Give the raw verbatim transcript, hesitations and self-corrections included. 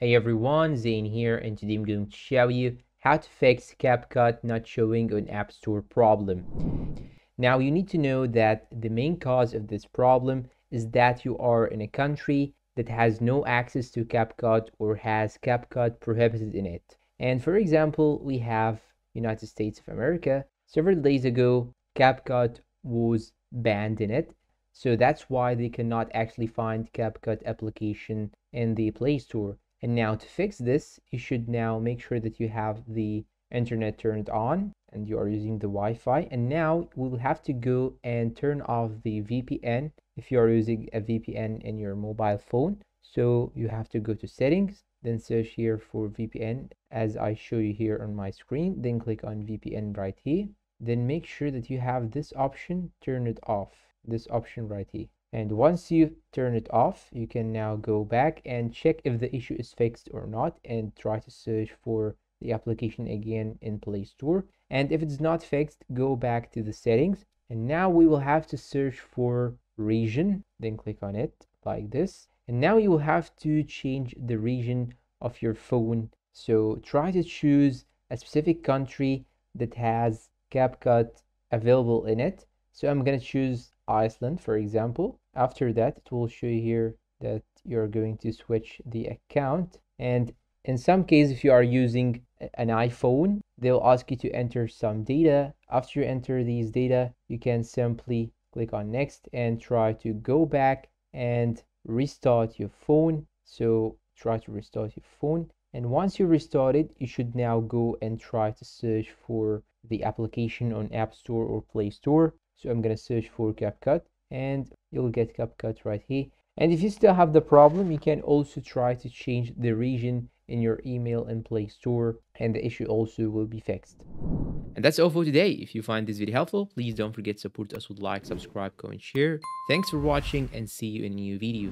Hey everyone, Zane here, and today I'm going to show you how to fix CapCut not showing an App Store problem. Now you need to know that the main cause of this problem is that you are in a country that has no access to CapCut or has CapCut prohibited in it. And for example, we have United States of America. Several days ago, CapCut was banned in it. So that's why they cannot actually find CapCut application in the Play Store. And now to fix this, you should now make sure that you have the internet turned on and you are using the Wi-Fi. And now we will have to go and turn off the V P N if you are using a V P N in your mobile phone. So you have to go to settings, then search here for V P N as I show you here on my screen, then click on V P N right here. Then make sure that you have this option, turn it off, this option right here. And once you turn it off, you can now go back and check if the issue is fixed or not and try to search for the application again in Play Store. And if it's not fixed, go back to the settings. And now we will have to search for region, then click on it like this. And now you will have to change the region of your phone. So try to choose a specific country that has CapCut available in it. So I'm going to choose Iceland, for example. After that, it will show you here that you're going to switch the account. And in some cases, if you are using an iPhone, they'll ask you to enter some data. After you enter these data, you can simply click on next and try to go back and restart your phone. So try to restart your phone. And once you restart it, you should now go and try to search for the application on App Store or Play Store. So I'm going to search for CapCut and you'll get CapCut right here. And if you still have the problem, you can also try to change the region in your email and Play Store, and the issue also will be fixed. And that's all for today. If you find this video helpful, please don't forget to support us with like, subscribe, comment, share. Thanks for watching and see you in a new video.